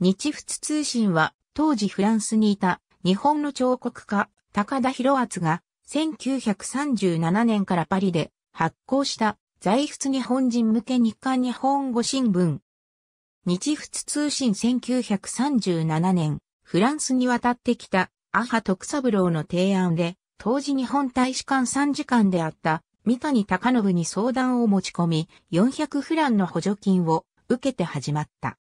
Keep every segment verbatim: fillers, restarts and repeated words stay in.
日仏通信は当時フランスにいた日本の彫刻家高田博厚がせんきゅうひゃくさんじゅうななねんからパリで発行した在仏日本人向け日刊日本語新聞。日仏通信せんきゅうひゃくさんじゅうななねん、フランスに渡ってきた淡徳三郎の提案で、当時日本大使館参事官であった三谷高信に相談を持ち込み、よんひゃくフランの補助金を受けて始まった。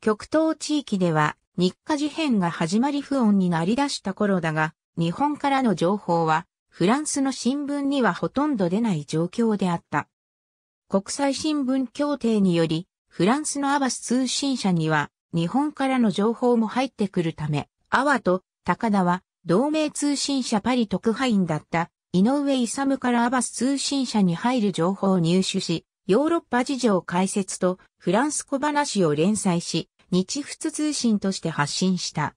極東地域では日華事変が始まり不穏になり出した頃だが、日本からの情報はフランスの新聞にはほとんど出ない状況であった。国際新聞協定により、フランスのアバス通信社には日本からの情報も入ってくるため、淡と高田は同盟通信社パリ特派員だった井上勇からアバス通信社に入る情報を入手し、ヨーロッパ事情解説とフランス小話を連載し、日仏通信として発信した。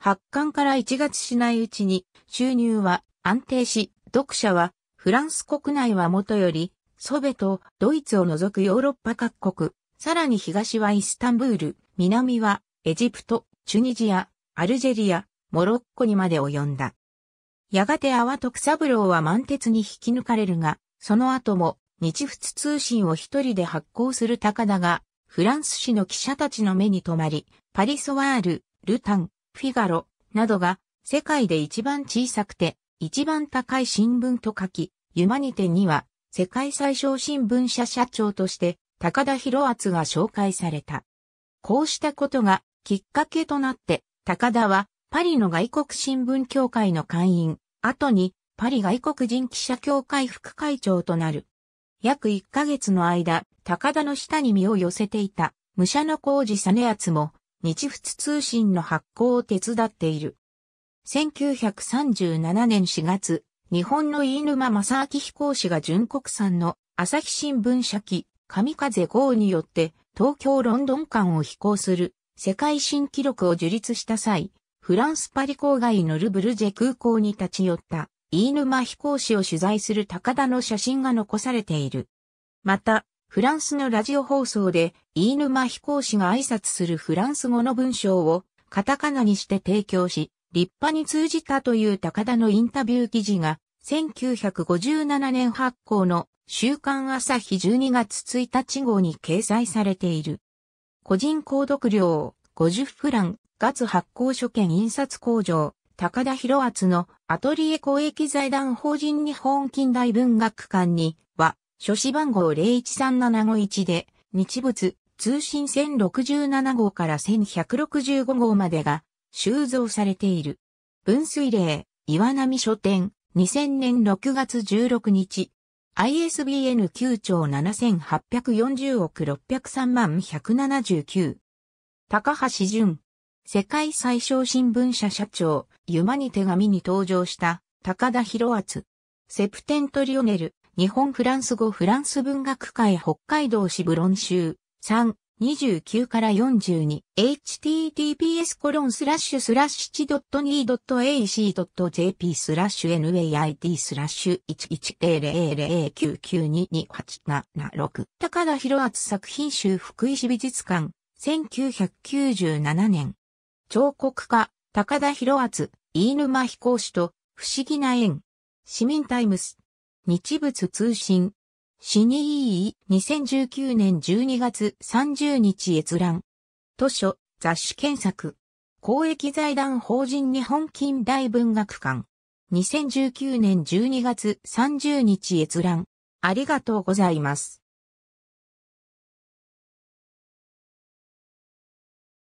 発刊からいちがつしないうちに収入は安定し、読者はフランス国内はもとより、ソビエト、ドイツを除くヨーロッパ各国、さらに東はイスタンブール、南はエジプト、チュニジア、アルジェリア、モロッコにまで及んだ。やがて淡徳三郎は満鉄に引き抜かれるが、その後も、日仏通信を一人で発行する高田が、フランス紙の記者たちの目に留まり、パリソワール、ルタン、フィガロ、などが、世界で一番小さくて、一番高い新聞と書き、ユマニテには、世界最小新聞社社長として、高田博厚が紹介された。こうしたことが、きっかけとなって、高田は、パリの外国新聞協会の会員、後に、パリ外国人記者協会副会長となる。約いっかげつの間、高田の下に身を寄せていた、武者の小路実篤も、日仏通信の発行を手伝っている。せんきゅうひゃくさんじゅうななねんしがつ、日本の飯沼正明飛行士が純国産の朝日新聞社機、神風号によって、東京ロンドン間を飛行する、世界新記録を樹立した際、フランスパリ郊外のルブルジェ空港に立ち寄った。飯沼飛行士を取材する高田の写真が残されている。また、フランスのラジオ放送で飯沼飛行士が挨拶するフランス語の文章をカタカナにして提供し、立派に通じたという高田のインタビュー記事が、せんきゅうひゃくごじゅうななねん発行の週刊朝日じゅうにがつついたち号に掲載されている。個人購読料ごじゅうフラン、月発行所見印刷工場。高田博厚のアトリエ公益財団法人日本近代文学館には、書誌番号ゼロいちさんななごいちで、日仏通信せんろくじゅうなな号からせんひゃくろくじゅうご号までが収蔵されている。文水嶺、岩波書店、にせんねんろくがつじゅうろくにち、アイエスビーエヌ きゅうちょうななせんはっぴゃくよんじゅうおくろっぴゃくさんまんひゃくななじゅうきゅう。高橋純。世界最小新聞社社長、ユマニテ紙に登場した、高田博厚。セプテントリオネル、日本フランス語フランス文学会北海道支部論集、さん、にじゅうきゅうからよんじゅうに、エイチティーティーピーエスコロンスラッシュスラッシュいち ドット イー ドット エーイーシー ドット ジェーピー スラッシュ エヌエーアイティ スラッシュ いちいちゼロゼロきゅうきゅうににはちななろく。高田博厚作品集福井市美術館、せんきゅうひゃくきゅうじゅうななねん。彫刻家、高田博厚、飯沼飛行士と、不思議な縁。市民タイムス。日仏通信。シニイーイにせんじゅうきゅうねんじゅうにがつさんじゅうにち閲覧。図書、雑誌検索。公益財団法人日本近代文学館。にせんじゅうきゅうねんじゅうにがつさんじゅうにち閲覧。ありがとうございます。